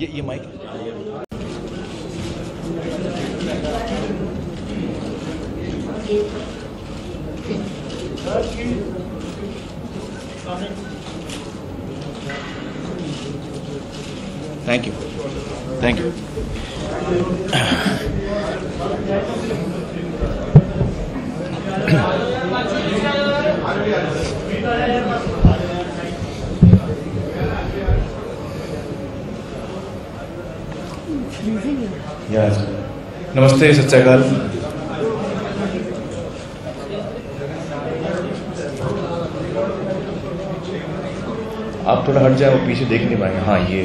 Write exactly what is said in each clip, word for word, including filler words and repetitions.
ये ये mic thank you thank you yes. नमस्ते सत्याकाल आप थोड़ा हट जाए वो पीछे देख नहीं पाएंगे। हाँ ये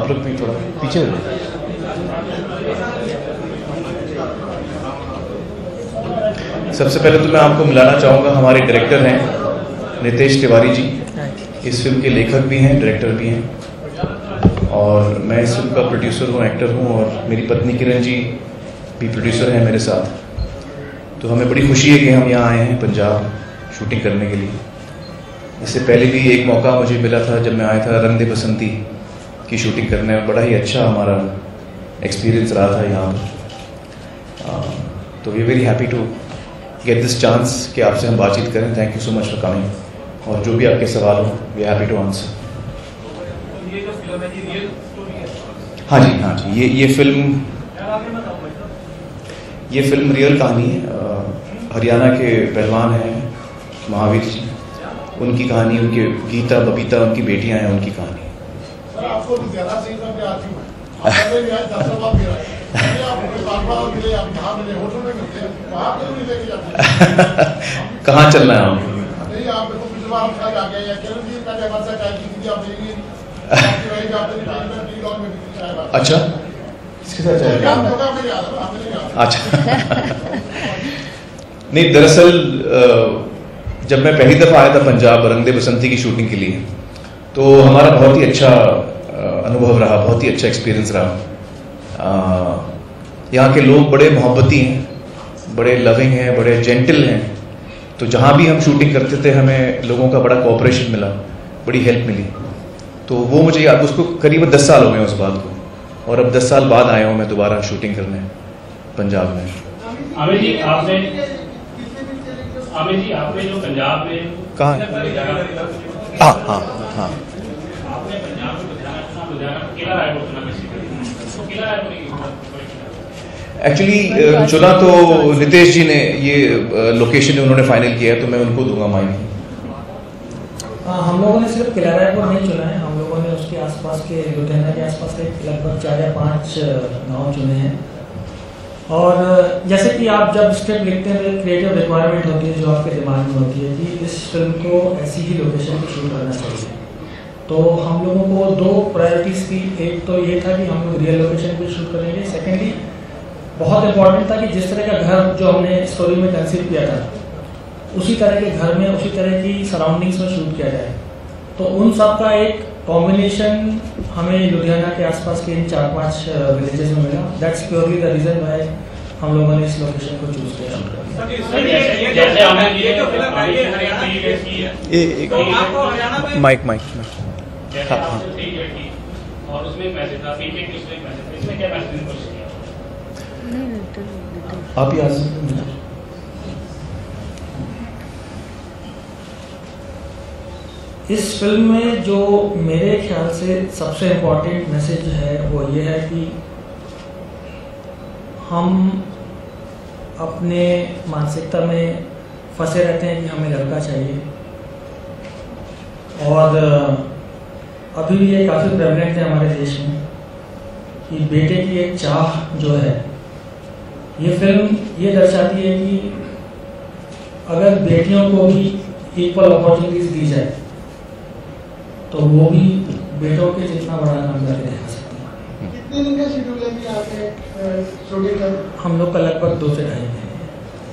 आप लोग भी थोड़ा पीछे सबसे पहले तो मैं आपको मिलाना चाहूँगा हमारे डायरेक्टर हैं नितेश तिवारी जी, इस फिल्म के लेखक भी हैं, डायरेक्टर भी हैं और मैं इस फिल्म का प्रोड्यूसर हूँ, एक्टर हूँ और मेरी पत्नी किरण जी भी प्रोड्यूसर हैं मेरे साथ। तो हमें बड़ी खुशी है कि हम यहाँ आए हैं पंजाब शूटिंग करने के लिए। इससे पहले भी एक मौका मुझे मिला था जब मैं आया था रंग दे बसंती की शूटिंग करने में, बड़ा ही अच्छा हमारा एक्सपीरियंस रहा था यहाँ पर। तो we very happy to get this chance कि आपसे हम बातचीत करें। Thank you so much for coming और जो भी आपके सवाल हो वी हैप्पी टू आंसर। हाँ जी हाँ जी ये ये फिल्म ये फिल्म रियल कहानी है। हरियाणा के पहलवान हैं महावीर जी, उनकी कहानी, उनके गीता बबीता उनकी बेटियां हैं, उनकी कहानी है। कहाँ चलना है आप? अच्छा अच्छा नहीं, दरअसल जब मैं पहली दफ़ा आया था पंजाब रंग दे बसंती की शूटिंग के लिए तो हमारा बहुत ही अच्छा अनुभव रहा, बहुत ही अच्छा एक्सपीरियंस रहा। यहाँ के लोग बड़े मोहब्बती हैं, बड़े लविंग हैं, बड़े जेंटल हैं। तो जहाँ भी हम शूटिंग करते थे हमें लोगों का बड़ा कोऑपरेशन मिला, बड़ी हेल्प मिली। तो वो मुझे याद, उसको करीबन दस साल हो गए उस बात को और अब दस साल बाद आया हूँ मैं दोबारा शूटिंग करने पंजाब में। आमिर जी आपने आमिर जी आपने जो पंजाब में कहाँ हाँ हाँ हाँ एक्चुअली चुना तो नितेश जी ने, ये लोकेशन उन्होंने फाइनल किया है तो मैं उनको दूंगा माइक। हम लोगों ने सिर्फ किला रायपुर नहीं चुना है, हम लोगों ने उसके आसपास के लुधियाना के आसपास के लगभग चार या पाँच गांव चुने हैं। और जैसे कि आप जब स्क्रिप्ट लिखते हैं क्रिएटिव रिक्वायरमेंट होती है जो आपके दिमाग में होती है कि इस फिल्म को ऐसी ही लोकेशन पर शूट करना चाहिए। तो हम लोगों को दो प्रायोरिटीज़ थी, एक तो ये था कि हम लोग रियल लोकेशन पे शूट करेंगे, सेकेंडली बहुत इम्पॉर्टेंट था कि जिस तरह का घर जो हमने स्टोरी में कंसीडर किया था उसी तरह के घर में उसी तरह की सराउंडिंग्स में शूट किया जाए। तो उन सब का एक कॉम्बिनेशन हमें लुधियाना के आसपास के इन चार पाँच विलेजेस में मिला। That's purely the reason why हम लोगों ने इस लोकेशन को चूज किया। माइक माइक हाँ हाँ और उसमें मैसेज था पीके के, उसमें मैसेज था इसमें क्या मैसेज इनको किया? नहीं लेटर लेटर आप यार इस फिल्म में जो मेरे ख्याल से सबसे इम्पोर्टेंट मैसेज है वो ये है कि हम अपने मानसिकता में फंसे रहते हैं कि हमें लड़का चाहिए और अभी भी ये काफ़ी प्रेवलेंट है हमारे देश में कि बेटे की एक चाह जो है। ये फिल्म ये दर्शाती है कि अगर बेटियों को भी इक्वल अपॉर्चुनिटीज दी जाए तो वो भी बेटों के जितना बड़ा नाम करके दिखा सकते हैं। कितने दिन का शेड्यूल है कि आप हम लोग का लगभग दो से ढाई महीने।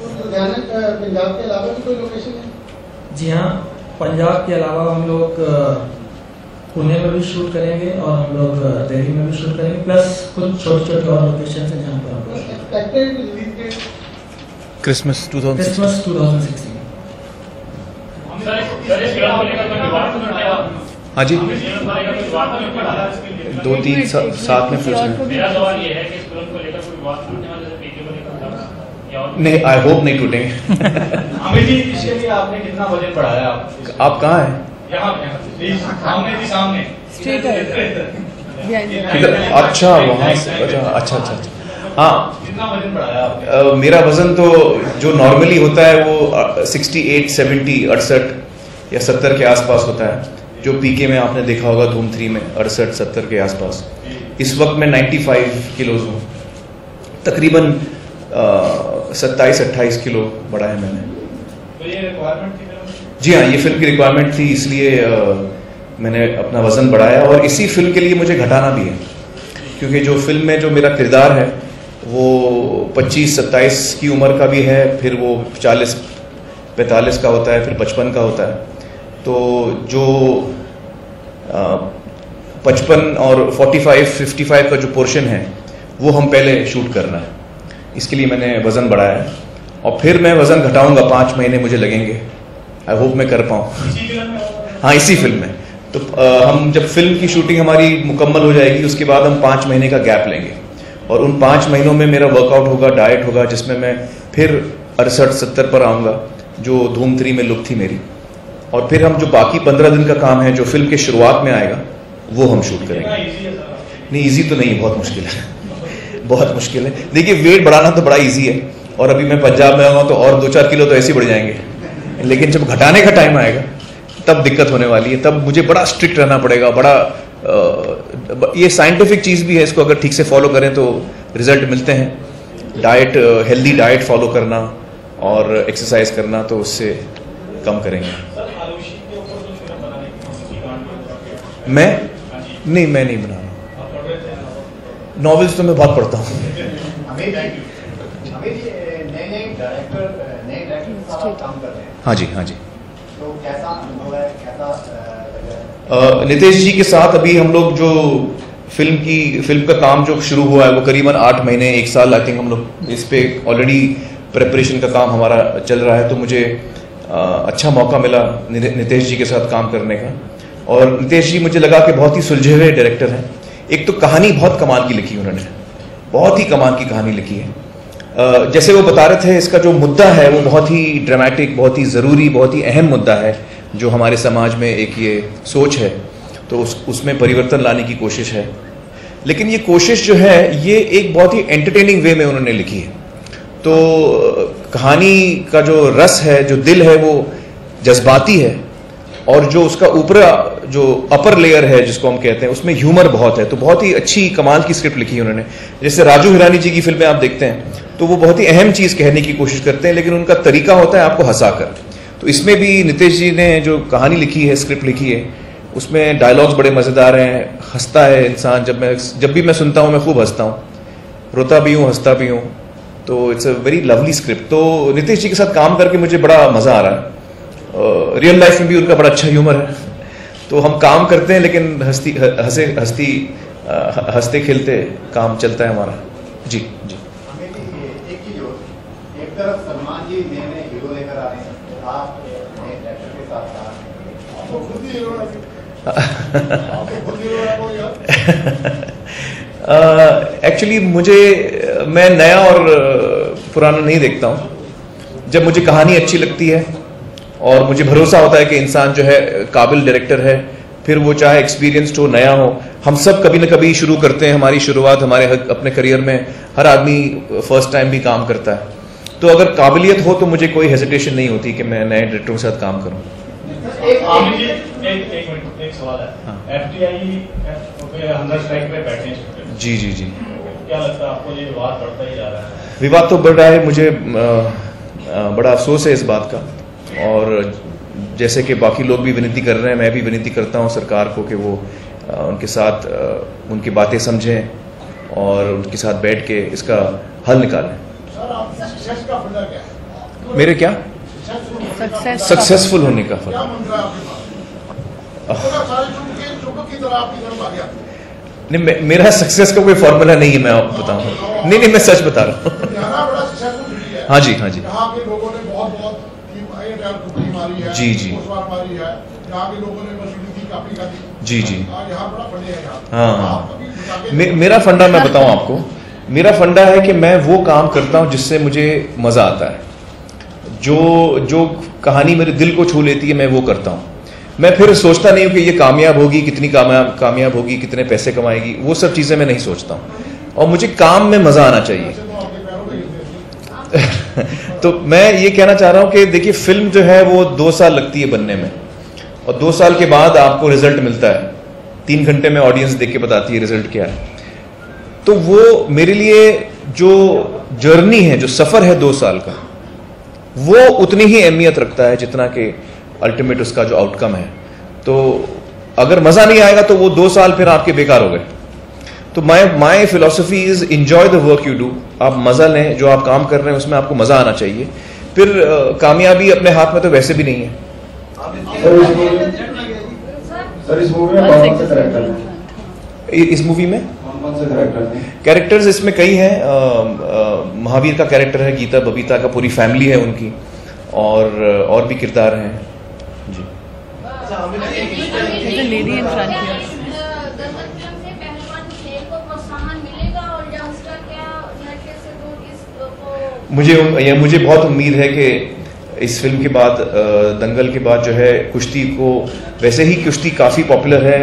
पंजाब के अलावा भी कोई लोकेशन है? जी हाँ, पंजाब के अलावा हम लोग पुणे में भी शूट करेंगे और हम लोग दिल्ली में भी शूट करेंगे, प्लस कुछ छोटे छोटे और लोकेशन हैं जहाँ पर क्रिसमस टू थाउजेंड सिक्सटीन हाँ जी, दो तीन सा, साथ में पूछना। नहीं, आई होप नहीं टूटेंगे। आपने कितना बजट बढ़ाया? आप कहाँ हैं? सामने स्ट्रीट है। अच्छा, वहाँ से। अच्छा अच्छा अच्छा हाँ, uh, मेरा वज़न तो जो नॉर्मली होता है वो सिक्सटी एट, सेवेंटी, अड़सठ या सत्तर के आसपास होता है। जो पीके में आपने देखा होगा धूम थ्री में अड़सठ सत्तर के आसपास। इस वक्त मैं पचानवे किलोज हूँ तकरीबन। सत्ताईस अट्ठाईस किलो बढ़ा है मैंने। तो ये रिक्वायरमेंट थी? जी हाँ, ये फिल्म की रिक्वायरमेंट थी, इसलिए uh, मैंने अपना वज़न बढ़ाया और इसी फिल्म के लिए मुझे घटाना भी है, क्योंकि जो फिल्म में जो मेरा किरदार है वो पच्चीस सत्ताईस की उम्र का भी है, फिर वो चालीस पैंतालीस का होता है, फिर पचपन का होता है। तो जो पचपन और पैंतालीस, पचपन का जो पोर्शन है वो हम पहले शूट करना है, इसके लिए मैंने वज़न बढ़ाया है। और फिर मैं वज़न घटाऊंगा, पाँच महीने मुझे लगेंगे। आई होप मैं कर पाऊँ। हाँ, इसी फिल्म में। तो आ, हम जब फिल्म की शूटिंग हमारी मुकम्मल हो जाएगी उसके बाद हम पाँच महीने का गैप लेंगे और उन पाँच महीनों में मेरा वर्कआउट होगा, डाइट होगा, जिसमें मैं फिर अड़सठ सत्तर पर आऊँगा, जो धूम थ्री में लुक थी मेरी। और फिर हम जो बाकी पंद्रह दिन का काम है जो फिल्म के शुरुआत में आएगा वो हम शूट करेंगे। नहीं, ईजी तो नहीं, बहुत मुश्किल है। बहुत मुश्किल है। देखिए, वेट बढ़ाना तो बड़ा ईजी है, और अभी मैं पंजाब में आऊँगा तो और दो चार किलो तो ऐसे ही बढ़ जाएंगे, लेकिन जब घटाने का टाइम आएगा तब दिक्कत होने वाली है। तब मुझे बड़ा स्ट्रिक्ट रहना पड़ेगा, बड़ा आ, ये साइंटिफिक चीज़ भी है, इसको अगर ठीक से फॉलो करें तो रिजल्ट मिलते हैं। डाइट, हेल्दी डाइट फॉलो करना और एक्सरसाइज करना, तो उससे कम करेंगे। मैं नहीं मैं नहीं बना रहा। नॉवेल्स तो मैं बहुत पढ़ता हूँ। हाँ जी, हाँ जी। तो कैसा अनुभव है, कैसा? नितेश जी के साथ अभी हम लोग जो फिल्म की फिल्म का काम जो शुरू हुआ है वो करीबन आठ महीने एक साल आई थिंक हम लोग इस पे ऑलरेडी प्रेपरेशन का काम हमारा चल रहा है। तो मुझे आ, अच्छा मौका मिला नितेश जी के साथ काम करने का। और नितेश जी मुझे लगा कि बहुत ही सुलझे हुए डायरेक्टर हैं। एक तो कहानी बहुत कमाल की लिखी उन्होंने, बहुत ही कमाल की कहानी लिखी है। Uh, जैसे वो बता रहे थे, इसका जो मुद्दा है वो बहुत ही ड्रामेटिक, बहुत ही ज़रूरी, बहुत ही अहम मुद्दा है, जो हमारे समाज में एक ये सोच है, तो उस उसमें परिवर्तन लाने की कोशिश है। लेकिन ये कोशिश जो है ये एक बहुत ही एंटरटेनिंग वे में उन्होंने लिखी है। तो कहानी का जो रस है, जो दिल है, वो जज्बाती है, और जो उसका ऊपरा जो अपर लेयर है जिसको हम कहते हैं, उसमें ह्यूमर बहुत है। तो बहुत ही अच्छी कमाल की स्क्रिप्ट लिखी है उन्होंने। जैसे राजू हिरानी जी की फिल्में आप देखते हैं तो वो बहुत ही अहम चीज़ कहने की कोशिश करते हैं, लेकिन उनका तरीका होता है आपको हंसा कर। तो इसमें भी नितेश जी ने जो कहानी लिखी है, स्क्रिप्ट लिखी है, उसमें डायलॉग्स बड़े मज़ेदार हैं। हंसता है इंसान, जब मैं जब भी मैं सुनता हूँ मैं खूब हंसता हूँ, रोता भी हूँ, हंसता भी हूँ। तो it's a very lovely script. तो नितेश जी के साथ काम करके मुझे बड़ा मज़ा आ रहा है। रियल लाइफ में भी उनका बड़ा अच्छा ह्यूमर है, तो हम काम करते हैं लेकिन हंसती हंसे हंसती हंसते खेलते काम चलता है हमारा। जी जी। एक तरफ सलमान जी नए नए हीरो लेकर आ रहे हैं, आप नए एक्टर के साथ साथ तो खुद ही हीरो हैं। एक्चुअली मुझे, मैं नया और पुराना नहीं देखता हूँ। जब मुझे कहानी अच्छी लगती है और मुझे भरोसा होता है कि इंसान जो है काबिल डायरेक्टर है, फिर वो चाहे एक्सपीरियंस्ड हो, नया हो, हम सब कभी ना कभी शुरू करते हैं। हमारी शुरुआत हमारे अपने करियर में हर आदमी फर्स्ट टाइम भी काम करता है। तो अगर काबिलियत हो तो मुझे कोई हेजिटेशन नहीं होती कि मैं नए डायरेक्टरों के साथ काम करूं। एक मिनट, एक सवाल है। एफटीआई जी जी जी, क्या लगता है आपको? ये विवाद बढ़ता ही जा रहा है। विवाद तो बढ़ रहा है। मुझे बड़ा अफसोस है इस बात का, और जैसे कि बाकी लोग भी विनती कर रहे हैं, मैं भी विनती करता हूं सरकार को कि वो आ, उनके साथ आ, उनकी बातें समझें और उनके साथ बैठ के इसका हल निकालें। सर, आपके सक्सेस का फंडा क्या है? मेरे क्या सक्सेसफुल होने का फंडा? नहीं, मेरा सक्सेस का कोई फॉर्मूला नहीं है, मैं आपको बताऊँ। नहीं नहीं, मैं सच बता रहा हूँ। हाँ जी, हाँ जी, जी जी, जी जी हाँ। मे, मेरा फंडा मैं बताऊं आपको, मेरा फंडा है कि मैं वो काम करता हूं जिससे मुझे मज़ा आता है, जो जो कहानी मेरे दिल को छू लेती है मैं वो करता हूं। मैं फिर सोचता नहीं हूं कि ये कामयाब होगी, कितनी कामयाब कामयाब होगी, कितने पैसे कमाएगी, वो सब चीज़ें मैं नहीं सोचता हूं, और मुझे काम में मज़ा आना चाहिए। तो मैं ये कहना चाह रहा हूँ कि देखिए फिल्म जो है वो दो साल लगती है बनने में, और दो साल के बाद आपको रिजल्ट मिलता है, तीन घंटे में ऑडियंस देख के बताती है रिजल्ट क्या है। तो वो मेरे लिए जो जर्नी है, जो सफ़र है दो साल का, वो उतनी ही अहमियत रखता है जितना कि अल्टीमेट उसका जो आउटकम है। तो अगर मज़ा नहीं आएगा तो वो दो साल फिर आपके बेकार हो गए। तो my my philosophy is enjoy the work you do. आप मज़ा लें, जो आप काम कर रहे हैं उसमें आपको मज़ा आना चाहिए। फिर कामयाबी अपने हाथ में तो वैसे भी नहीं है। सर इस मूवी में कौन-कौन से कैरेक्टर हैं? इस मूवी में कौन-कौन से कैरेक्टर हैं? कैरेक्टर्स इसमें कई हैं। महावीर का कैरेक्टर है, गीता बबीता का पूरी फैमिली है उनकी, और और भी किरदार हैं। जी मुझे या मुझे बहुत उम्मीद है कि इस फिल्म के बाद, दंगल के बाद जो है कुश्ती को, वैसे ही कुश्ती काफ़ी पॉपुलर है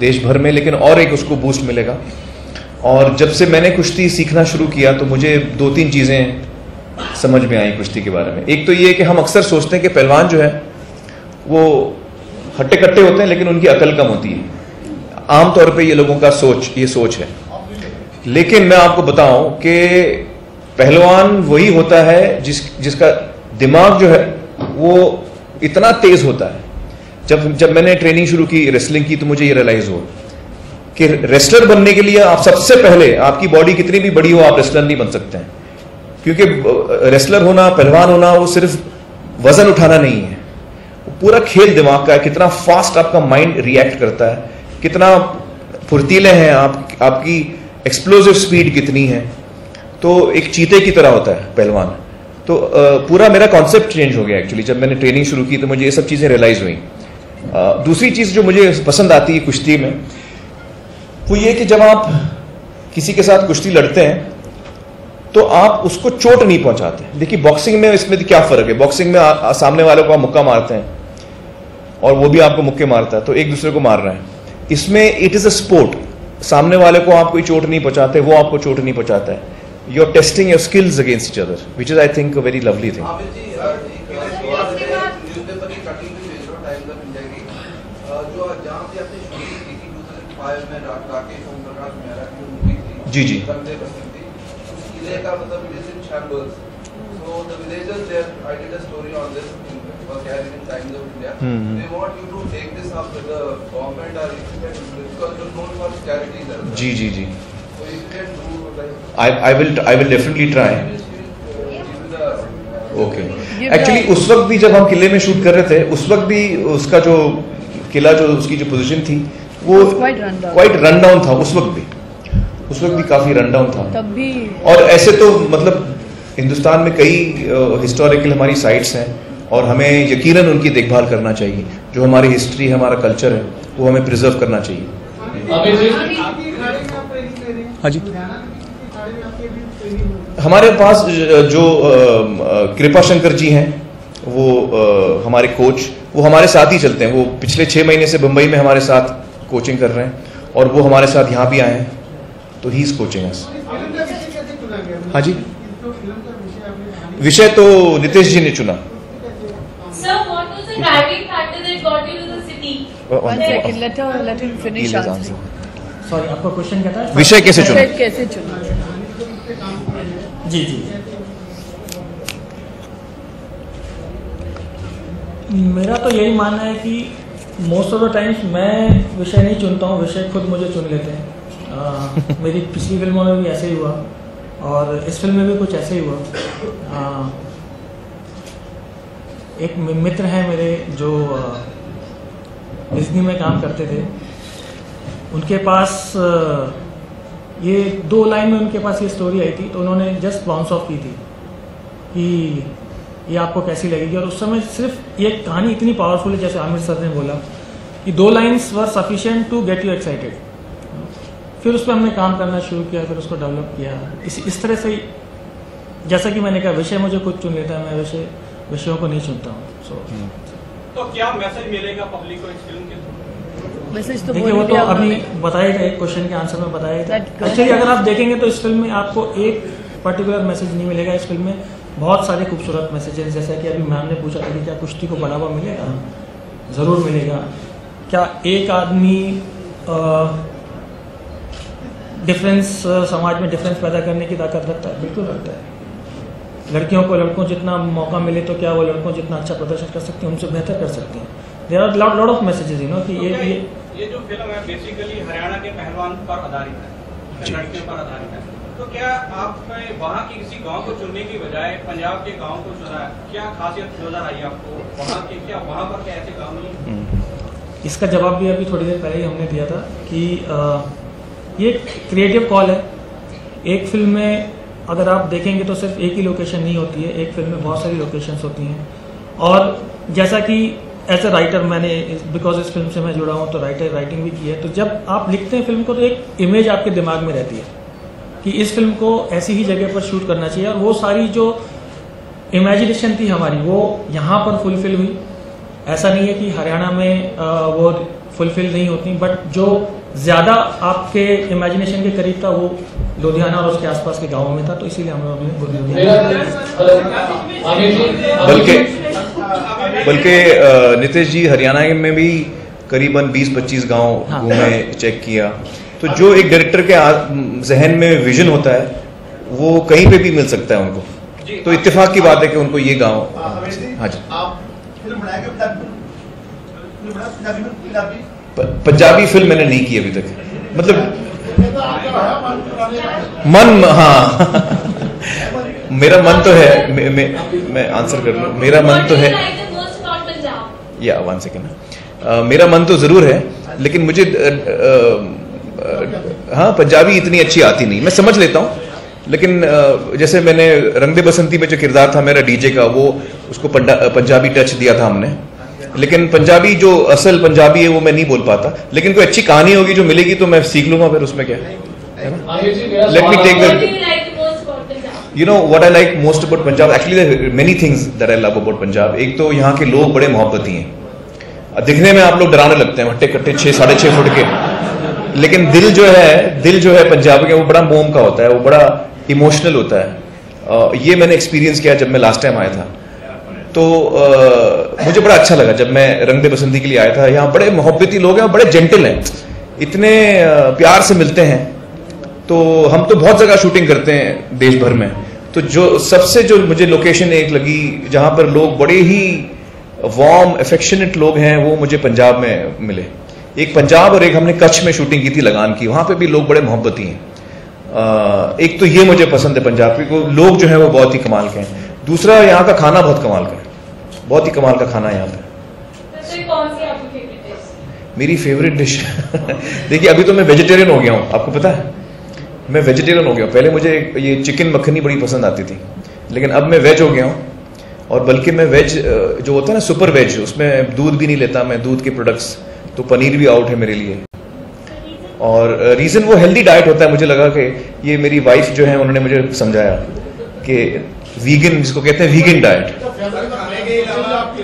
देश भर में, लेकिन और एक उसको बूस्ट मिलेगा। और जब से मैंने कुश्ती सीखना शुरू किया तो मुझे दो तीन चीज़ें समझ में आई कुश्ती के बारे में। एक तो ये है कि हम अक्सर सोचते हैं कि पहलवान जो है वो हट्टे कट्टे होते हैं, लेकिन उनकी अकल कम होती है। आमतौर पर ये लोगों का सोच ये सोच है। लेकिन मैं आपको बताऊँ कि पहलवान वही होता है जिस जिसका दिमाग जो है वो इतना तेज़ होता है। जब जब मैंने ट्रेनिंग शुरू की रेसलिंग की, तो मुझे ये रियलाइज़ हुआ कि रेस्लर बनने के लिए आप सबसे पहले, आपकी बॉडी कितनी भी बड़ी हो, आप रेस्लर नहीं बन सकते हैं, क्योंकि रेस्लर होना, पहलवान होना, वो सिर्फ वज़न उठाना नहीं है, वो पूरा खेल दिमाग का है। कितना फास्ट आपका माइंड रिएक्ट करता है, कितना फुर्तीले हैं आप, आपकी एक्सप्लोजिव स्पीड कितनी है। तो एक चीते की तरह होता है पहलवान। तो पूरा मेरा कॉन्सेप्ट चेंज हो गया एक्चुअली जब मैंने ट्रेनिंग शुरू की, तो मुझे ये सब चीज़ें रियलाइज़ हुई। दूसरी चीज़ जो मुझे पसंद आती है कुश्ती में वो ये कि जब आप किसी के साथ कुश्ती लड़ते हैं तो आप उसको चोट नहीं पहुंचाते। देखिए बॉक्सिंग में इसमें क्या फ़र्क है, बॉक्सिंग में आ, आ, सामने वाले को आप मुक्का मारते हैं और वो भी आपको मुक्के मारता है, तो एक दूसरे को मार रहे हैं। इसमें इट इज़ अ स्पोर्ट, सामने वाले को आप कोई चोट नहीं पहुँचाते, वो आपको चोट नहीं पहुँचाता है। You're testing your skills against each other, which is, I think, a very lovely thing. जी जी जी जी जी I I will I will definitely try. Okay. Actually उस वक्त भी जब हम किले में शूट कर रहे थे, उस वक्त भी उसका जो किला, जो उसकी जो पोजीशन थी वो क्वाइट रन डाउन था। उस वक्त भी उस वक्त भी काफ़ी रन डाउन था तब भी। और ऐसे तो मतलब हिंदुस्तान में कई हिस्टोरिकल हमारी साइट्स हैं और हमें यकीनन उनकी देखभाल करना चाहिए। जो हमारी हिस्ट्री, हमारा कल्चर है, वो हमें प्रिजर्व करना चाहिए। हाँ जी, हमारे पास जो कृपा शंकर जी हैं, वो आ, हमारे कोच, वो हमारे साथ ही चलते हैं। वो पिछले छः महीने से बम्बई में हमारे साथ कोचिंग कर रहे हैं और वो हमारे साथ यहाँ भी आए हैं, तो ही इज़ कोचिंग अस। हाँ जी, विषय तो नितेश जी ने चुना। सॉरी, आपका क्वेश्चन क्या था? विषय कैसे चुना? कैसे चुना? जी जी, मेरा तो यही मानना है कि मोस्ट ऑफ द टाइम्स मैं विषय नहीं चुनता हूँ, विषय खुद मुझे चुन लेते हैं। आ, मेरी पिछली फिल्मों में भी ऐसे ही हुआ और इस फिल्म में भी कुछ ऐसे ही हुआ। आ, एक मित्र हैं मेरे जो डिज्नी में काम करते थे, उनके पास ये दो लाइन में उनके पास ये स्टोरी आई थी, तो उन्होंने जस्ट बाउंस ऑफ की थी कि ये आपको कैसी लगेगी। और उस समय सिर्फ ये कहानी इतनी पावरफुल है, जैसे आमिर सर ने बोला ये दो lines were sufficient to get you excited. फिर उस पर हमने काम करना शुरू किया, फिर उसको डेवलप किया. इस इस तरह से, जैसा कि मैंने कहा, विषय मुझे खुद चुन लेता है, मैं विषय विषयों को नहीं चुनता हूँ. सो so, hmm. तो क्या मैसेज मिलेगा पब्लिक को इस फिल्म के थ्रू? मैसेज तो देखिए, वो तो अभी बताया था, एक क्वेश्चन के आंसर में बताया था. एक्चुअली अगर आप देखेंगे तो इस फिल्म में आपको एक पर्टिकुलर मैसेज नहीं मिलेगा. इस फिल्म में बहुत सारे खूबसूरत मैसेजेस, जैसा कि अभी मैम ने पूछा था कि क्या कुश्ती को बढ़ावा मिलेगा, ज़रूर मिलेगा. क्या एक आदमी डिफरेंस, समाज में डिफरेंस पैदा करने की ताकत रखता है? बिल्कुल रखता है. लड़कियों को लड़कों जितना मौका मिले तो क्या वो लड़कों जितना अच्छा प्रदर्शन कर सकते हैं, उनसे बेहतर कर सकते हैं? There are lot lot of messages, you know, कि ये ये ये जो फिल्म है बेसिकली हरियाणा के पहलवान पर आधारित है, लड़कियों पर आधारित है. तो क्या आपने वहाँ के किसी गांव को चुनने की बजाय पंजाब के गाँव को चुना? क्या खासियत नजर आई आपको वहाँ के? क्या वहाँ पर क्या ऐसे गाँव नहीं? इसका जवाब भी अभी थोड़ी देर पहले ही हमने दिया था कि ये क्रिएटिव कॉल है. एक फिल्म में अगर आप देखेंगे तो सिर्फ एक ही लोकेशन नहीं होती है, एक फिल्म में बहुत सारी लोकेशंस होती हैं. और जैसा कि एज ए राइटर मैंने, बिकॉज इस फिल्म से मैं जुड़ा हूँ तो राइटर राइटिंग भी की है, तो जब आप लिखते हैं फिल्म को तो एक इमेज आपके दिमाग में रहती है कि इस फिल्म को ऐसी ही जगह पर शूट करना चाहिए. और वो सारी जो इमेजिनेशन थी हमारी वो यहाँ पर फुलफिल हुई. ऐसा नहीं है कि हरियाणा में वो फुलफिल नहीं होती, बट जो ज़्यादा आपके इमेजिनेशन के करीब था वो लुधियाना और उसके आसपास के गांवों में था, तो इसीलिए हम लोग. बल्कि बल्कि नितेश जी, हरियाणा में भी करीबन बीस पच्चीस गांव घूमे, चेक किया, तो जो एक डायरेक्टर के जहन में विजन होता है वो कहीं पे भी मिल सकता है उनको. तो इत्तेफाक की बात है कि उनको ये गांव. हाँ जी, पंजाबी फिल्म मैंने नहीं की अभी तक, मतलब मन. हाँ मेरा मन तो है, मैं मैं, मैं आंसर कर लूँ. मेरा मन तो है या वन सेकेंड मेरा मन तो ज़रूर है, लेकिन मुझे हाँ पंजाबी इतनी अच्छी आती नहीं. मैं समझ लेता हूँ, लेकिन जैसे मैंने रंग दे बसंती में जो किरदार था मेरा डीजे का, वो उसको पंजाबी टच दिया था हमने, लेकिन पंजाबी जो असल पंजाबी है वो मैं नहीं बोल पाता. लेकिन कोई अच्छी कहानी होगी जो मिलेगी तो मैं सीख लूंगा, फिर उसमें क्या है ना. Let me take the, you know what I like most about Punjab, actually many things that I love about Punjab. एक तो यहाँ के लोग बड़े मोहब्बती हैं, दिखने में आप लोग डराने लगते हैं, हट्टे कट्टे छः साढ़े छः फुट के, लेकिन दिल जो है दिल जो है पंजाब के वो बड़ा मोम का होता है, वो बड़ा इमोशनल होता है. ये मैंने एक्सपीरियंस किया जब मैं लास्ट टाइम आया था, तो आ, मुझे बड़ा अच्छा लगा जब मैं रंग दे बसंती के लिए आया था. यहाँ बड़े मोहब्बती लोग हैं और बड़े जेंटल हैं, इतने प्यार से मिलते हैं. तो हम तो बहुत जगह शूटिंग करते हैं देश भर में, तो जो सबसे जो मुझे लोकेशन एक लगी जहाँ पर लोग बड़े ही वार्म अफेक्शनेट लोग हैं, वो मुझे पंजाब में मिले. एक पंजाब और एक हमने कच्छ में शूटिंग की थी लगान की, वहाँ पर भी लोग बड़े मोहब्बती हैं. आ, एक तो ये मुझे पसंद है पंजाब के लोग जो हैं वो बहुत ही कमाल के हैं. दूसरा, यहाँ का खाना बहुत कमाल का है, बहुत ही कमाल का खाना है यहाँ पे. तो कौन सी आपकी फेवरेट डिश? मेरी फेवरेट डिश देखिए, अभी तो मैं वेजिटेरियन हो गया हूँ, आपको पता है मैं वेजिटेरियन हो गया हूँ. पहले मुझे ये चिकन मक्खनी बड़ी पसंद आती थी, लेकिन अब मैं वेज हो गया हूँ. और बल्कि मैं वेज जो होता है ना सुपर वेज, उसमें दूध भी नहीं लेता मैं, दूध के प्रोडक्ट्स, तो पनीर भी आउट है मेरे लिए. और रीज़न वो हेल्दी डाइट होता है, मुझे लगा कि ये मेरी वाइफ जो है उन्होंने मुझे समझाया कि वीगन, जिसको कहते हैं वीगन डाइट.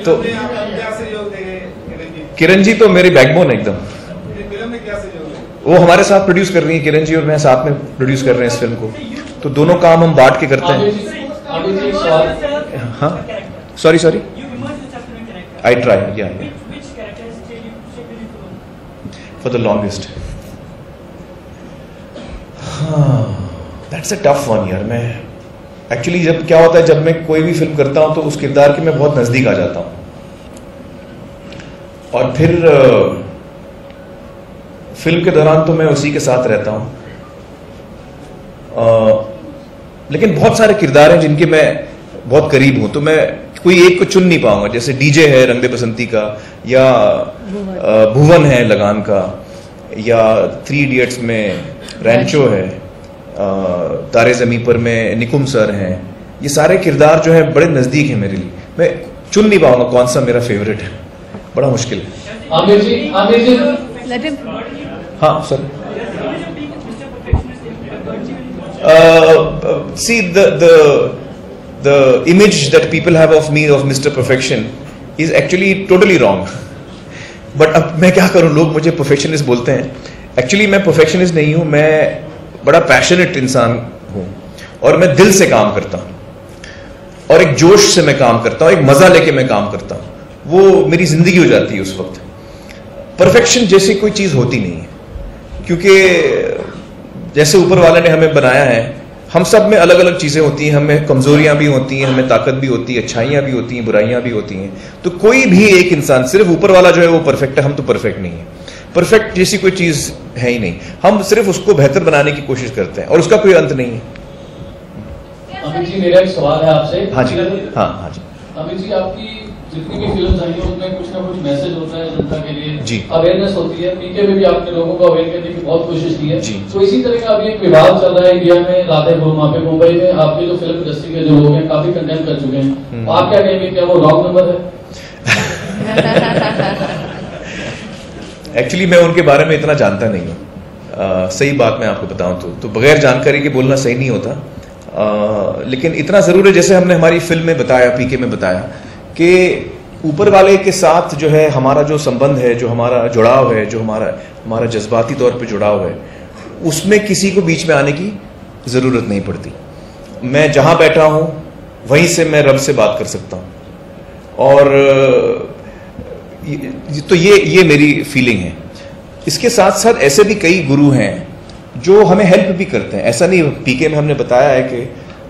तो किरण जी तो मेरे बैकबोन है एकदम, वो हमारे साथ प्रोड्यूस कर रही है, किरण जी और मैं साथ में प्रोड्यूस कर रहे हैं इस फिल्म को, तो दोनों काम हम बांट के करते हैं. हाँ सॉरी सॉरी आई ट्राई या फॉर द लॉन्गेस्ट. हाँ दैट्स अ टफ वन यार. मैं एक्चुअली जब क्या होता है, जब मैं कोई भी फिल्म करता हूँ तो उस किरदार के मैं बहुत नज़दीक आ जाता हूँ, और फिर फिल्म के दौरान तो मैं उसी के साथ रहता हूँ. लेकिन बहुत सारे किरदार हैं जिनके मैं बहुत करीब हूँ, तो मैं कोई एक को चुन नहीं पाऊँगा. जैसे डीजे है रंग दे बसंती का, या भुवन है लगान का, या थ्री इडियट्स में रैंचो है, तारे जमीन पर में निकुम सर हैं. ये सारे किरदार जो हैं बड़े नज़दीक हैं मेरे लिए. मैं चुन नहीं पाऊंगा कौन सा मेरा फेवरेट है, बड़ा मुश्किल है. Aamir ji, Aamir ji, let him. हाँ sir, see the the the image that people have of me of mister perfection is actually totally wrong. But अब मैं क्या करूँ, लोग मुझे परफेक्शनिस्ट बोलते हैं। एक्चुअली मैं परफेक्शनिस्ट नहीं हूँ, मैं बड़ा पैशनेट इंसान हूँ और मैं दिल से काम करता हूँ और एक जोश से मैं काम करता हूँ, एक मज़ा लेके मैं काम करता हूँ, वो मेरी ज़िंदगी हो जाती है उस वक्त। परफेक्शन जैसी कोई चीज़ होती नहीं है, क्योंकि जैसे ऊपर वाले ने हमें बनाया है, हम सब में अलग अलग चीज़ें होती हैं, हमें कमज़ोरियाँ भी होती हैं, हमें ताकत भी होती है, अच्छाइयाँ भी होती हैं, बुराइयाँ भी होती हैं। तो कोई भी एक इंसान, सिर्फ ऊपर वाला जो है वो परफेक्ट है, हम तो परफेक्ट नहीं है। परफेक्ट जैसी कोई चीज़ है ही नहीं, हम सिर्फ उसको बेहतर बनाने की कोशिश करते हैं और उसका कोई अंत नहीं है। अमित जी, मेरा एक सवाल है आपसे। हाँ जी, हाँ हाँ जी। अमित जी, आपकी जितनी भी फिल्म्स आई हैं उनमें कुछ ना कुछ मैसेज होता है जनता के लिए जी, अवेयरनेस होती है। पीके में भी आपने लोगों को अवेयर करने की बहुत कोशिश की है जी। तो इसी तरह का अभी एक विवाद चल रहा है इंडिया में, लाते वहाँ पे मुंबई में आपके जो फिल्म इंडस्ट्री के जो लोग हैं काफी कंडेम कर चुके हैं, आप क्या कहेंगे, क्या वो रॉन्ग नंबर है? एक्चुअली मैं उनके बारे में इतना जानता नहीं हूँ, सही बात मैं आपको बताऊँ तो बगैर जानकारी के बोलना सही नहीं होता। आ, लेकिन इतना ज़रूर है, जैसे हमने हमारी फिल्म में बताया, पीके में बताया, कि ऊपर वाले के साथ जो है हमारा जो संबंध है, जो हमारा जुड़ाव है, जो हमारा हमारा जज्बाती तौर पे जुड़ाव है, उसमें किसी को बीच में आने की ज़रूरत नहीं पड़ती। मैं जहाँ बैठा हूँ वहीं से मैं रब से बात कर सकता हूँ, और ये, तो ये ये मेरी फीलिंग है। इसके साथ साथ ऐसे भी कई गुरु हैं जो हमें हेल्प भी करते हैं। ऐसा नहीं, पीके में हमने बताया है कि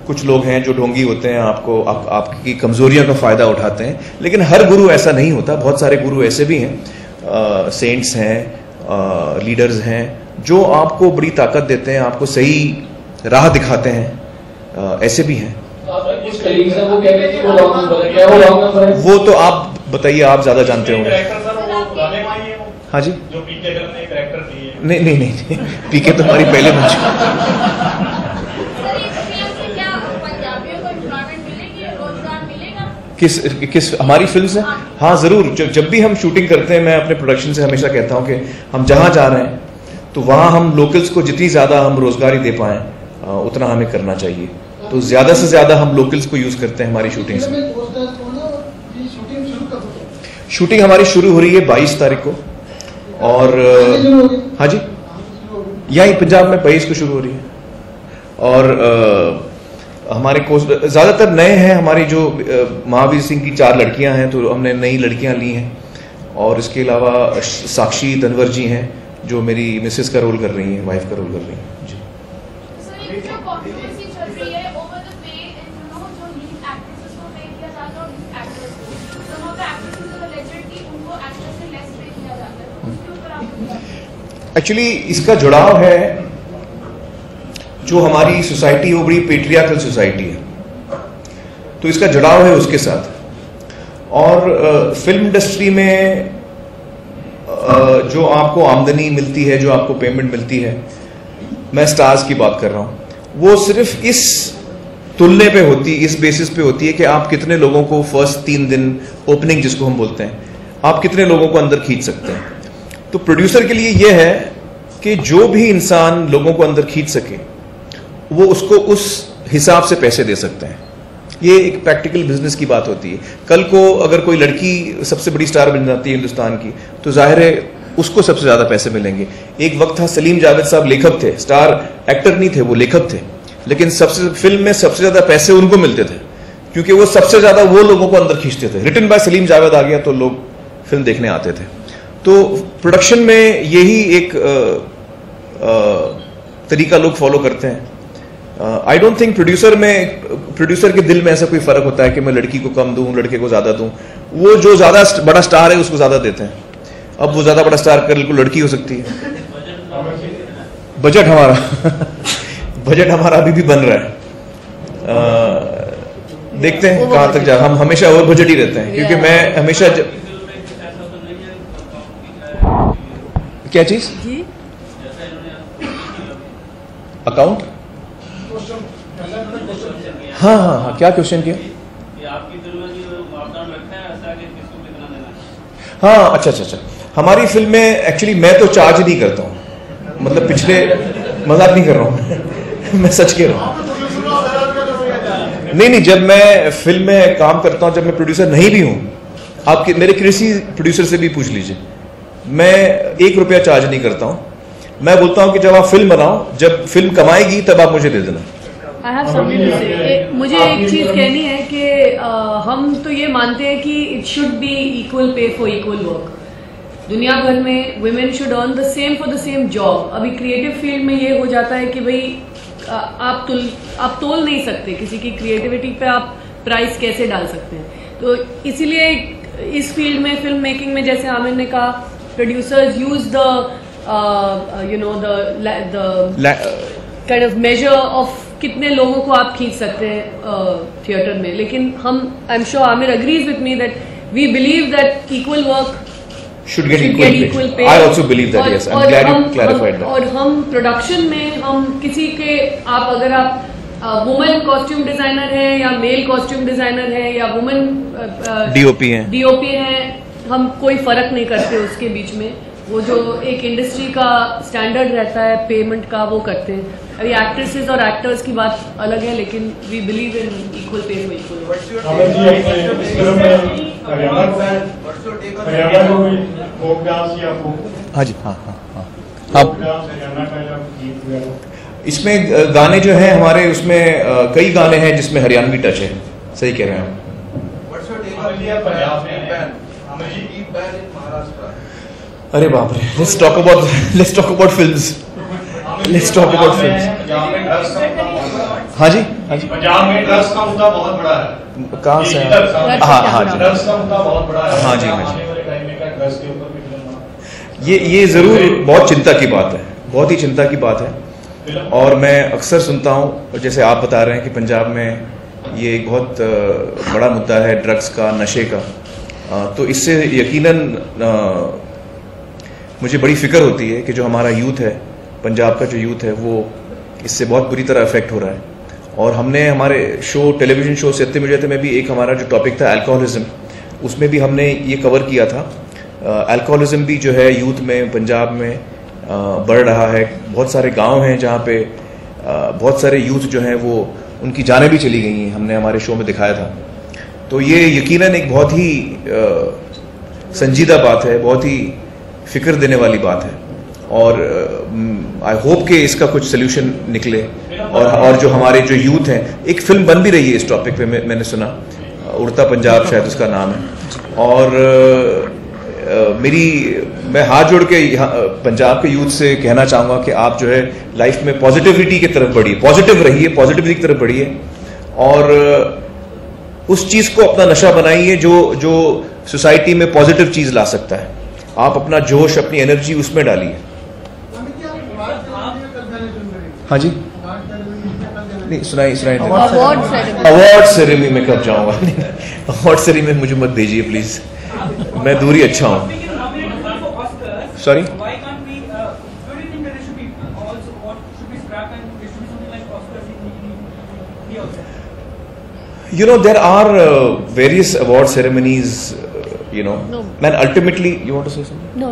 कुछ लोग हैं जो ढोंगी होते हैं, आपको आप, आपकी कमज़ोरियों का फ़ायदा उठाते हैं, लेकिन हर गुरु ऐसा नहीं होता। बहुत सारे गुरु ऐसे भी हैं, आ, सेंट्स हैं, आ, लीडर्स हैं, जो आपको बड़ी ताकत देते हैं, आपको सही राह दिखाते हैं, आ, ऐसे भी हैं। वो तो आप बताइए, आप ज़्यादा जानते होंगे। हाँ जी, जो पीके ने कैरेक्टर दिए। नहीं नहीं नहीं, पीके तो हमारी पहले बन चुकी है। किस किस हमारी फिल्म से? हाँ ज़रूर, जब भी हम शूटिंग करते हैं मैं अपने प्रोडक्शन से हमेशा कहता हूँ कि हम जहाँ जा रहे हैं तो वहाँ हम लोकल्स को जितनी ज़्यादा हम रोज़गारी दे पाएँ उतना हमें करना चाहिए। तो ज़्यादा से ज़्यादा हम लोकल्स को यूज़ करते हैं हमारी शूटिंग से। शूटिंग हमारी शुरू हो रही है बाईस तारीख को, और हाँ जी, यहीं पंजाब में बाईस को शुरू हो रही है। और आ, हमारे कोस्ट ज़्यादातर नए हैं, हमारी जो महावीर सिंह की चार लड़कियां हैं तो हमने नई लड़कियां ली हैं, और इसके अलावा साक्षी धनवर जी हैं जो मेरी मिसेस का रोल कर रही हैं, वाइफ का रोल कर रही हैं जी। एक्चुअली इसका जुड़ाव है, जो हमारी सोसाइटी वो बड़ी पेट्रियार्कल सोसाइटी है, तो इसका जुड़ाव है उसके साथ। और फिल्म इंडस्ट्री में जो आपको आमदनी मिलती है, जो आपको पेमेंट मिलती है, मैं स्टार्स की बात कर रहा हूँ, वो सिर्फ इस तुलने पे होती है, इस बेसिस पे होती है कि आप कितने लोगों को फर्स्ट तीन दिन, ओपनिंग जिसको हम बोलते हैं, आप कितने लोगों को अंदर खींच सकते हैं। तो प्रोड्यूसर के लिए यह है कि जो भी इंसान लोगों को अंदर खींच सके वो उसको उस हिसाब से पैसे दे सकते हैं। ये एक प्रैक्टिकल बिजनेस की बात होती है। कल को अगर कोई लड़की सबसे बड़ी स्टार बन जाती है हिंदुस्तान की, तो जाहिर है उसको सबसे ज़्यादा पैसे मिलेंगे। एक वक्त था, सलीम जावेद साहब लेखक थे, स्टार एक्टर नहीं थे, वो लेखक थे, लेकिन सबसे फिल्म में सबसे ज़्यादा पैसे उनको मिलते थे, क्योंकि वो सबसे ज़्यादा वो लोगों को अंदर खींचते थे। रिटन बाय सलीम जावेद आ गया तो लोग फिल्म देखने आते थे। तो प्रोडक्शन में यही एक आ, आ, तरीका लोग फॉलो करते हैं। आई डोंट थिंक प्रोड्यूसर में प्रोड्यूसर के दिल में ऐसा कोई फ़र्क होता है कि मैं लड़की को कम दूं, लड़के को ज़्यादा दूं। वो जो ज़्यादा बड़ा स्टार है उसको ज़्यादा देते हैं। अब वो ज़्यादा बड़ा स्टार कल को लड़की हो सकती है। बजट हमारा बजट हमारा अभी भी बन रहा है, आ, देखते हैं कहाँ तक जा। हम हमेशा ओवर बजट ही रहते हैं, क्योंकि मैं हमेशा ज... क्या चीज अकाउंट? हाँ हाँ हाँ, क्या क्वेश्चन किया? हाँ, अच्छा अच्छा अच्छा हमारी फिल्में एक्चुअली मैं तो चार्ज नहीं करता हूँ, मतलब पिछले, मजाक नहीं कर रहा हूँ मैं सच कह रहा हूँ। नहीं नहीं जब मैं फिल्म में काम करता हूँ, जब मैं प्रोड्यूसर नहीं भी हूँ, आप मेरे किसी प्रोड्यूसर से भी पूछ लीजिए, मैं एक रुपया चार्ज नहीं करता हूँ। मैं बोलता हूँ कि जब आप फिल्म बनाओ, जब फिल्म कमाएगी तब आप मुझे दे देना। मुझे एक चीज कहनी है कि आ, हम तो ये मानते हैं कि it should be equal pay for equal work. दुनिया भर में women should earn the same for the same job. अभी क्रिएटिव फील्ड में ये हो जाता है कि भाई आ, आप तुल आप तोल नहीं सकते किसी की क्रिएटिविटी पे, आप प्राइस कैसे डाल सकते हैं। तो इसीलिए इस फील्ड में, फिल्म मेकिंग में, जैसे आमिर ने कहा, producers use the you know the kind of measure of कितने लोगों को आप खींच सकते हैं थिएटर में। लेकिन हम, I am sure Aamir agrees with me that we believe that equal work should get equal pay. equal pay. I also believe that, और, yes. I'm glad you clarified that. और हम प्रोडक्शन में, हम किसी के, आप अगर आप वुमेन कॉस्ट्यूम डिजाइनर हैं या मेल कॉस्ट्यूम डिजाइनर हैं या वुमेन डीओपी हैं, डीओपी हैं, हम कोई फर्क नहीं करते उसके बीच में। वो जो एक इंडस्ट्री का स्टैंडर्ड रहता है पेमेंट का, वो करते हैं। अभी एक्ट्रेसेस और एक्टर्स की बात अलग है, लेकिन we believe in equal pay for equal. हाँ जी, हाँ हाँ हाँ आप इसमें गाने जो हैं हमारे, उसमें कई गाने हैं जिसमें हरियाणवी टच है, सही कह रहे हैं आप। अरे बाप रे, let's talk about let's talk about films let's talk about films. हाँ जी, हाँ जी, पंजाब में ड्रग्स का मुद्दा बहुत बड़ा है। कहाँ से? हाँ हाँ जी, ड्रग्स का मुद्दा बहुत बड़ा है। हाँ जी, हाँ जी, ये ये ज़रूर बहुत चिंता की बात है, बहुत ही चिंता की बात है। और मैं अक्सर सुनता हूँ, जैसे आप बता रहे हैं कि पंजाब में ये एक बहुत बड़ा मुद्दा है ड्रग्स का, नशे का, तो इससे यकीनन मुझे बड़ी फिक्र होती है कि जो हमारा यूथ है, पंजाब का जो यूथ है, वो इससे बहुत बुरी तरह अफेक्ट हो रहा है। और हमने हमारे शो, टेलीविज़न शो सत्य मुझे में भी एक हमारा जो टॉपिक था अल्कोहलिज्म, उसमें भी हमने ये कवर किया था। अल्कोहलिज्म भी जो है यूथ में, पंजाब में आ, बढ़ रहा है। बहुत सारे गांव हैं जहाँ पे आ, बहुत सारे यूथ जो हैं वो, उनकी जानें भी चली गई हैं, हमने हमारे शो में दिखाया था। तो ये यकीनन एक बहुत ही आ, संजीदा बात है, बहुत ही फिक्र देने वाली बात है। और आई होप कि इसका कुछ सोल्यूशन निकले। और और जो हमारे जो यूथ हैं, एक फिल्म बन भी रही है इस टॉपिक पे, मैं, मैंने सुना, उड़ता पंजाब शायद उसका नाम है। और आ, मेरी मैं हाथ जोड़ के पंजाब के यूथ से कहना चाहूँगा कि आप जो है लाइफ में पॉजिटिविटी की तरफ बढ़िए, पॉजिटिव रहिए, पॉजिटिविटी की तरफ बढ़िए, और उस चीज़ को अपना नशा बनाइए जो जो सोसाइटी में पॉजिटिव चीज़ ला सकता है। आप अपना जोश, अपनी एनर्जी उसमें डालिए। हाँ जी, नहीं सुनाई सुनाई अवार्ड सेरेमनी में कब जाऊँगा? अवार्ड सेरेमनी में मुझे मत दीजिए प्लीज, मैं दूरी अच्छा हूँ। Sorry, you know there are various award ceremonies, you know, no. man ultimately you want to say something? No.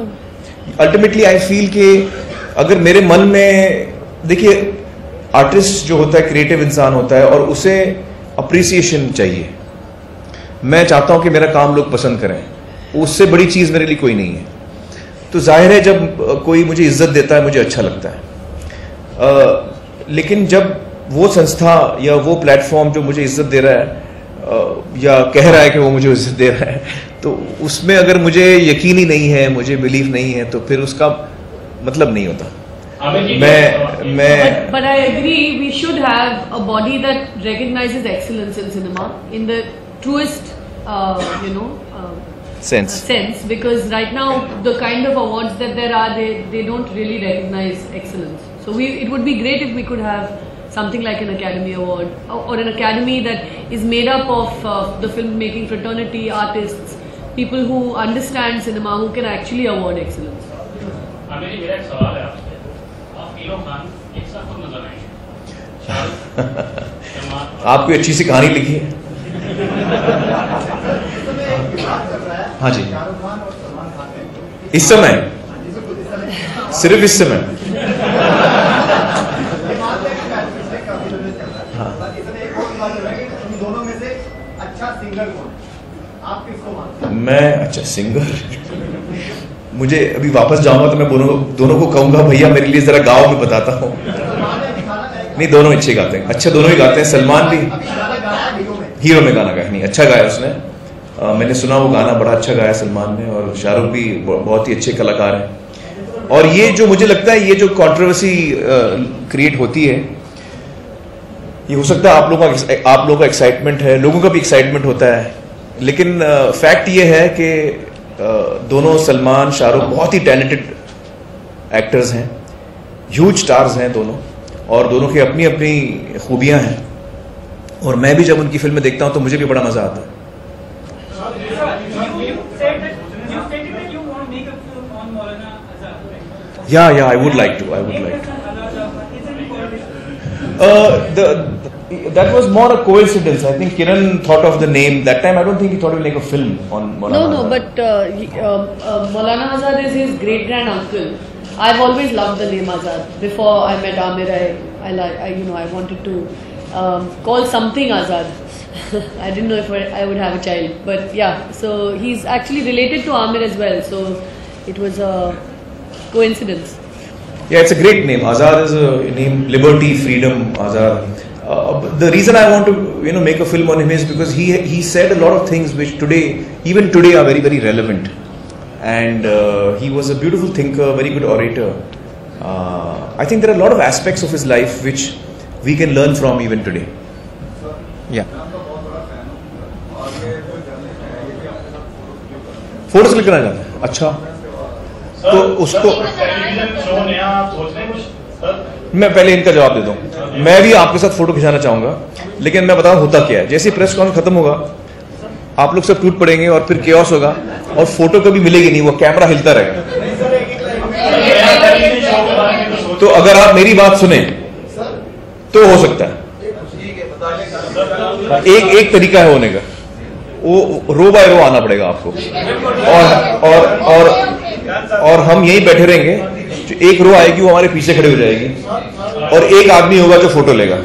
Ultimately I feel कि अगर मेरे मन में, देखिए आर्टिस्ट जो होता है क्रिएटिव इंसान होता है और उसे अप्रिसिएशन चाहिए। मैं चाहता हूँ कि मेरा काम लोग पसंद करें, उससे बड़ी चीज़ मेरे लिए कोई नहीं है। तो जाहिर है जब कोई मुझे इज्जत देता है मुझे अच्छा लगता है, आ, लेकिन जब वो संस्था या वो प्लेटफॉर्म जो मुझे इज्जत दे रहा है या कह रहा है कि वो मुझे इज्जत दे रहा है, तो उसमें अगर मुझे यकीन ही नहीं है, मुझे बिलीफ नहीं है, तो फिर उसका मतलब नहीं होता। मैं मैं but I agree we should have a body that recognises excellence in cinema in the truest you know sense sense because right now the kind of awards that there are, they they don't really recognise excellence. So we it would be great if we could have something like an academy award or an academy that is made up of uh, the film making fraternity, artists, people who understand cinema, who can actually award excellence. हमें मेरा एक सवाल है आपसे, आप तीनों खान एक साथ कब नजर आएंगे? आपको अच्छी सी कहानी लिखी है। हाँ जी, शाहरुख खान और सलमान खान ने इस समय, सिर्फ इस समय। हाँ। मैं अच्छा सिंगर, मुझे अभी वापस जाऊंगा तो मैं दोनों दोनों को कहूंगा भैया मेरे लिए जरा गाओ, मैं बताता हूँ। नहीं दोनों अच्छे गाते हैं, अच्छा दोनों ही गाते हैं। सलमान भी हीरो में गाना गाया, नहीं अच्छा गाया उसने, आ, मैंने सुना वो गाना बड़ा अच्छा गाया सलमान ने। और शाहरुख भी बहुत ही अच्छे कलाकार हैं। और ये जो मुझे लगता है ये जो कंट्रोवर्सी क्रिएट होती है, ये हो सकता है आप लोगों का आप लोगों का एक्साइटमेंट है, लोगों का भी एक्साइटमेंट होता है, लेकिन फैक्ट ये है कि दोनों सलमान शाहरुख बहुत ही टैलेंटेड एक्टर्स हैं, ह्यूज स्टार्स हैं दोनों, और दोनों की अपनी अपनी खूबियां हैं। और मैं भी जब उनकी फिल्में देखता हूं तो मुझे भी बड़ा मजा आता है। या या I would like to I would like to that was more a coincidence. I think Kiran thought of the name that time. I don't think he thought it would make a film on Maulana Azad. No, no, but uh, uh, uh, Maulana Azad is his great grand uncle. I've always loved the name Azad. Before I met Amir, I, I, I you know, I wanted to um, call something Azad. I didn't know if I would have a child, but yeah. So he's actually related to Amir as well. So it was a coincidence. Yeah, it's a great name. Azad is a name, liberty, freedom, Azad. Uh, the reason I want to, you know, make a film on him is because he he said a lot of things which today, even today, are very very relevant. And uh, he was a beautiful thinker, very good orator. Uh, I think there are a lot of aspects of his life which we can learn from even today. Yeah. Photos click करना चाहता है, अच्छा? तो उसको मैं पहले इनका जवाब देता हूँ। मैं भी आपके साथ फोटो खिंचाना चाहूंगा, लेकिन मैं बताऊँ होता क्या है। जैसे प्रेस कॉन्फ्रेंस खत्म होगा, आप लोग सब टूट पड़ेंगे और फिर केओस होगा और फोटो कभी मिलेगी नहीं, वो कैमरा हिलता रहेगा। तो अगर आप मेरी बात सुने तो हो सकता है, एक एक तरीका है होने का, वो रो बाय रो आना पड़ेगा आपको। और और और और हम यहीं बैठे रहेंगे, जो एक रो आएगी वो हमारे पीछे खड़ी हो जाएगी और एक आदमी होगा जो फोटो लेगा।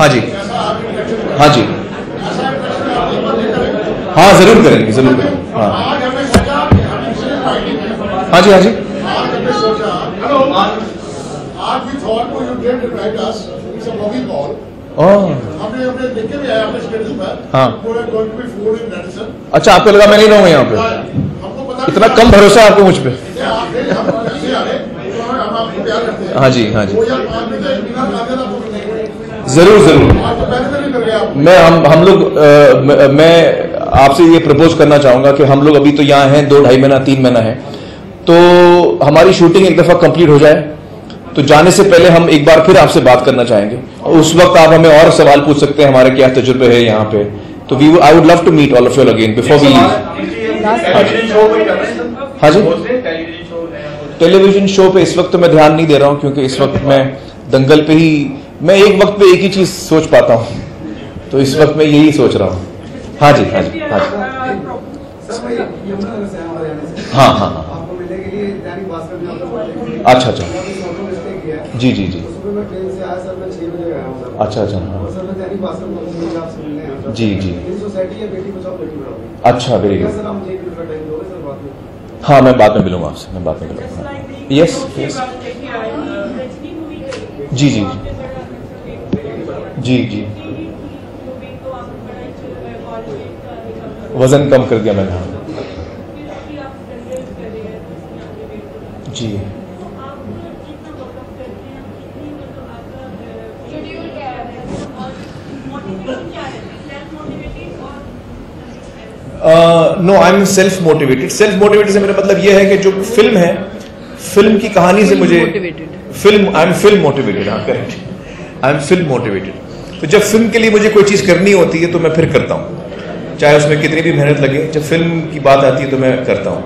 हाँ जी, हाँ जी, हाँ जरूर करेंगे, जरूर करेंगे। हाँ हाँ जी, हाँ जी। हाँ अच्छा, आपको लगा मैं नहीं रहूंगा यहाँ पे, इतना कम भरोसा है आपको मुझ पे। हाँ जी, हाँ जी, जरूर जरूर। मैं हम हम लोग मैं आपसे ये प्रपोज करना चाहूँगा कि हम लोग अभी तो यहाँ हैं, दो ढाई महीना तीन महीना है, तो हमारी शूटिंग एक दफ़ा कंप्लीट हो जाए तो जाने से पहले हम एक बार फिर आपसे बात करना चाहेंगे। उस वक्त आप हमें और सवाल पूछ सकते हैं, हमारे क्या तजुर्बे है यहाँ पे। तो we I would love to meet all of you again before we leave. हाँ जी, टेलीविजन शो पे इस वक्त तो मैं ध्यान नहीं दे रहा हूँ, क्योंकि इस वक्त मैं दंगल पे ही, मैं एक वक्त पे एक ही चीज सोच पाता हूँ, तो इस वक्त मैं यही सोच रहा हूँ। हाँ जी, हाँ जी, हाँ जी, हाँ हाँ हाँ, अच्छा अच्छा, जी जी जी, अच्छा अच्छा, जी जी, अच्छा, वेरी गुड। हाँ मैं बाद में मिलूंगा आपसे, मैं बाद में मिलूंगा। यस यस, जी जी जी जी, वजन कम कर दिया मैंने। जी no, I am self motivated. Self motivated से मेरा मतलब यह है कि जो फिल्म है, फिल्म की कहानी से मुझे film, I am film motivated. हाँ correct, I am film motivated. तो जब फिल्म के लिए मुझे कोई चीज़ करनी होती है तो मैं फिर करता हूँ, चाहे उसमें कितनी भी मेहनत लगे, जब फिल्म की बात आती है तो मैं करता हूँ।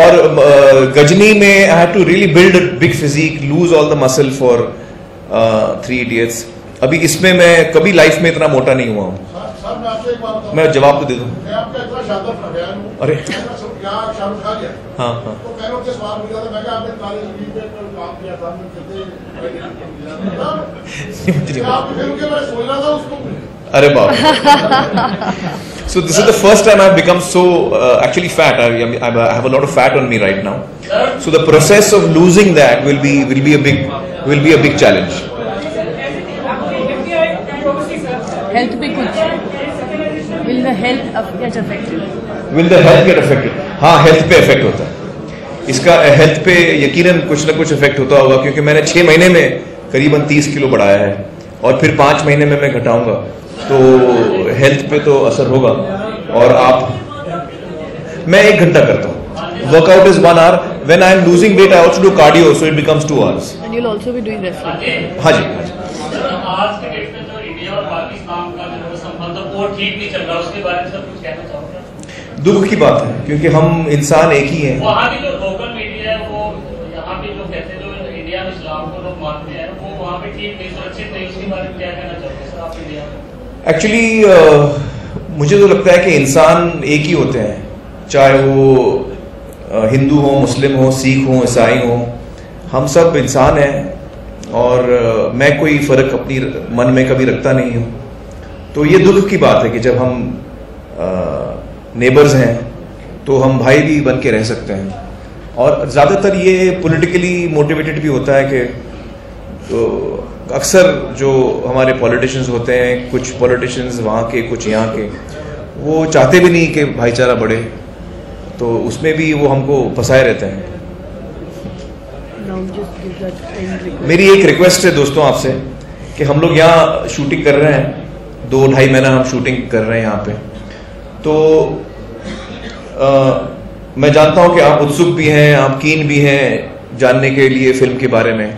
और गजनी में I have to really build a big physique, lose all the muscle for Three Idiots. अभी इसमें मैं कभी लाइफ में इतना मोटा नहीं हुआ हूँ। मैं जवाब तो दे दूँ। अरे हाँ हाँ अरे बाप। So this is the first time I've become so uh, actually fat. I, I, I have a lot of fat on me right now. So the process of losing that will be will be a big will be a big challenge. Health पे कुछ? Will the health get affected? Will the health get affected? हाँ, health पे affect होता है। इसका health पे यकीनन कुछ न कुछ affect होता होगा क्योंकि मैंने छह महीने में करीबन तीस किलो बढ़ाया है और फिर पाँच महीने में मैं घटाऊंगा तो हेल्थ पे तो असर होगा। और आप मैं एक घंटा करता हूँ workout is one hour. When I am losing weight, I also do cardio, so it becomes two hours. And you'll also be doing wrestling. हाँ जी। आज के डेट में जो इंडिया और पाकिस्तान का जो संबंध है वो ठीक नहीं चल रहा, उसके बारे में सब कुछ कहना चाहूँगा। दुख की बात है क्योंकि हम इंसान एक ही हैं। वहाँ की जो लोकल मीडिया है वो यहाँ पे जो कहते हैं जो इंडिया में इस्लाम को लोग मानते हैं वो वहाँ पे ठीक नहीं, सुरक्षित नहीं, उसके बारे में क्या कहना चाहूँगा सर आप इंडिया में? एक्चुअली मुझे तो लगता है कि इंसान एक ही होते हैं, चाहे वो हिंदू हो, मुस्लिम हो, सिख हो, ईसाई हो, हम सब इंसान हैं और मैं कोई फ़र्क अपनी मन में कभी रखता नहीं हूँ। तो ये दुख की बात है कि जब हम नेबर्स हैं तो हम भाई भी बन के रह सकते हैं। और ज़्यादातर ये पॉलिटिकली मोटिवेटेड भी होता है कि तो अक्सर जो हमारे पॉलिटिशियंस होते हैं, कुछ पॉलिटिशियंस वहाँ के कुछ यहाँ के, वो चाहते भी नहीं कि भाईचारा बढ़े, तो उसमें भी वो हमको फंसाए रहते हैं। मेरी एक रिक्वेस्ट है दोस्तों आपसे कि हम लोग यहाँ शूटिंग कर रहे हैं, दो ढाई महीना हम शूटिंग कर रहे हैं यहाँ पे, तो आ, मैं जानता हूँ कि आप उत्सुक भी हैं, आप कीन भी हैं जानने के लिए फिल्म के बारे में।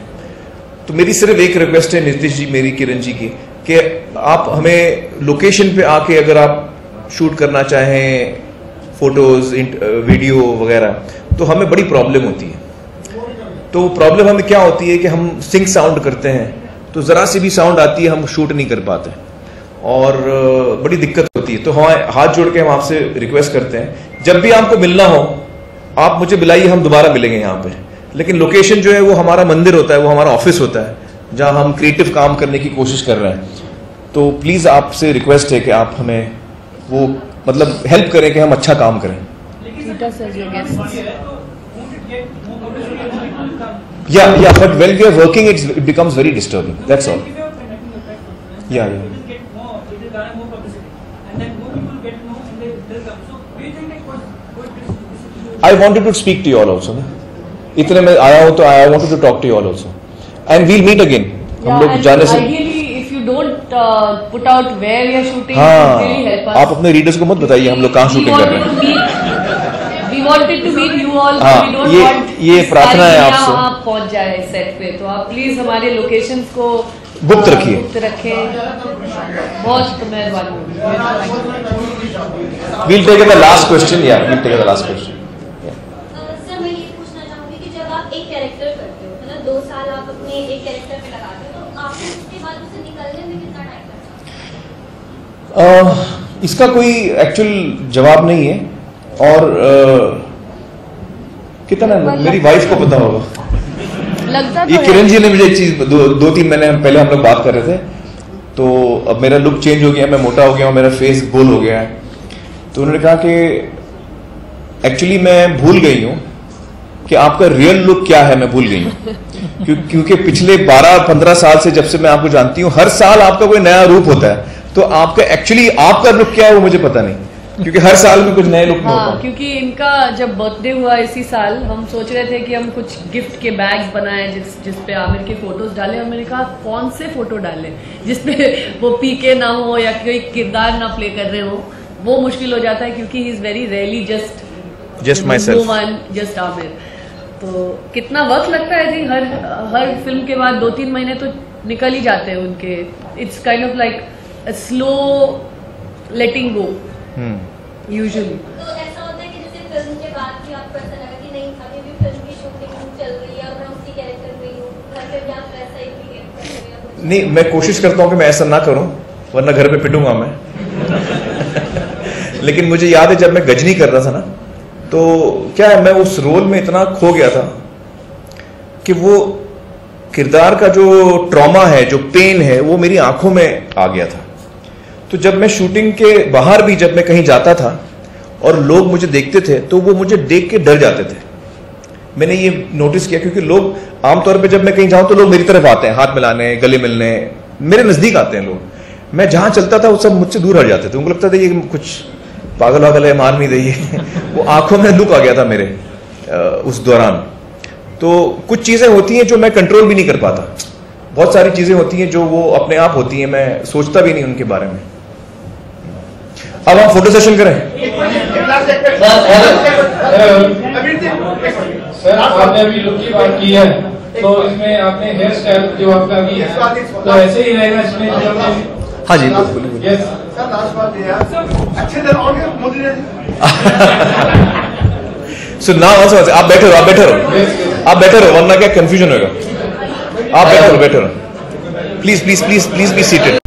तो मेरी सिर्फ एक रिक्वेस्ट है नितेश जी, मेरी किरण जी की, कि आप हमें लोकेशन पे आके अगर आप शूट करना चाहें फोटोज़ वीडियो वगैरह, तो हमें बड़ी प्रॉब्लम होती है। तो प्रॉब्लम हमें क्या होती है कि हम सिंक साउंड करते हैं तो ज़रा सी भी साउंड आती है हम शूट नहीं कर पाते और बड़ी दिक्कत होती है। तो हाँ, हाथ जोड़ के हम आपसे रिक्वेस्ट करते हैं जब भी आपको मिलना हो आप मुझे बुलाइए, हम दोबारा मिलेंगे यहाँ पर। लेकिन लोकेशन जो है वो हमारा मंदिर होता है, वो हमारा ऑफिस होता है जहाँ हम क्रिएटिव काम करने की कोशिश कर रहे हैं। तो प्लीज़ आपसे रिक्वेस्ट है कि आप हमें वो मतलब हेल्प करें कि हम अच्छा काम करें। या या but when we are working it becomes very disturbing, that's all. या या I wanted to speak to you all also, इतने में आया हूं तो I wanted to talk to you all also and we will meet again. हम लोग जाने से Don't uh, put out where you're shooting. हाँ, really help us. आप अपने रीडर्स को मत बताइए हम लोग कहाँ शूटिंग कर रहे हैं। We wanted to meet you all. हाँ, we don't ये want ये प्रार्थना है आपसे। आप पहुँच जाए सेट पे तो आप प्लीज हमारे लोकेशंस को गुप्त रखिए। गुप्त रखें। बहुत मेहरबानी। We'll take the last question. Yeah, we'll take the last question. Sir मैं ये पूछना चाहूँगी कि जब आप एक कैरेक्टर करते हो, मतलब दो साल आप अपने एक कैरेक्टर पे लगाते हो, तो आपको उसके बाद उसे निकलने में कितना टाइम लगता है? इसका कोई एक्चुअल जवाब नहीं है और uh, कितना मेरी वाइफ को पता होगा लगता ये। किरण जी ने मुझे एक चीज दो, दो तीन महीने पहले हम लोग बात कर रहे थे, तो अब मेरा लुक चेंज हो गया, मैं मोटा हो गया हूँ, मेरा फेस गोल हो गया है, तो उन्होंने कहा कि एक्चुअली मैं भूल गई हूँ कि आपका रियल लुक क्या है, मैं भूल गई हूँ क्यों, क्योंकि पिछले बारह पंद्रह साल से जब से मैं आपको जानती हूँ हर साल आपका कोई नया रूप होता है, तो आपका एक्चुअली आपका लुक क्या है वो मुझे पता नहीं क्योंकि हर साल में कुछ नए लुक में होता है। क्योंकि इनका जब बर्थडे हुआ इसी साल हम सोच रहे थे कि हम कुछ गिफ्ट के बैग बनाएं जिस जिस पे आमिर के फोटोज डालें, और मैंने कहा कौन से फोटो डालें जिसपे वो पीके ना हो या कोई किरदार ना प्ले कर रहे हो, वो मुश्किल हो जाता है क्योंकि he is very rarely just just myself just Aamir. तो कितना वक्त लगता है जी हर हर फिल्म के बाद? दो तीन महीने तो निकल ही जाते हैं उनके। It's kind of like a slow letting go usually. तो ऐसा होता है कि जैसे फिल्म के बाद कि आपको ऐसा लगा कि नहीं अभी भी फिल्म की शूटिंग चल रही है और मैं उसी कैरेक्टर में हूं, घर पे भी आप वैसा ही फील करते हो? नहीं, मैं कोशिश करता हूँ कि मैं ऐसा ना करूँ वरना घर पे पिटूंगा मैं। लेकिन मुझे याद है जब मैं गजनी कर रहा था ना, तो क्या है, मैं उस रोल में इतना खो गया था कि वो किरदार का जो ट्रॉमा है, जो पेन है, वो मेरी आंखों में आ गया था। तो जब मैं शूटिंग के बाहर भी जब मैं कहीं जाता था और लोग मुझे देखते थे तो वो मुझे देख के डर जाते थे। मैंने ये नोटिस किया, क्योंकि लोग आमतौर पे जब मैं कहीं जाऊँ तो लोग मेरी तरफ आते हैं, हाथ मिलाने, गले मिलने, मेरे नज़दीक आते हैं लोग। मैं जहाँ चलता था वो सब मुझसे दूर हट जाते थे, उनको लगता था ये कुछ पागल वागल है, मान नहीं रही। वो आंखों में लुक आ गया था मेरे उस दौरान। तो कुछ चीज़ें होती हैं जो मैं कंट्रोल भी नहीं कर पाता, बहुत सारी चीज़ें होती हैं जो वो अपने आप होती हैं, मैं सोचता भी नहीं उनके बारे में। अब हम फोटो सेशन करें। सर आपने अभी लुक की बात की है, तो इसमें आपने हेयर स्टाइल जो आपका अभी है तो ऐसे ही रहेगा इसमें? हाँ जी, बिल्कुल। सर लास्ट बात ये है, अच्छे दिन और मुझे सो ना समझ, आप बैठे रहो, आप बैठे रहो, आप बैठे रहो, वरना क्या कंफ्यूजन होगा। आप बैठे रहो, बैठे रहो, please please please please be seated.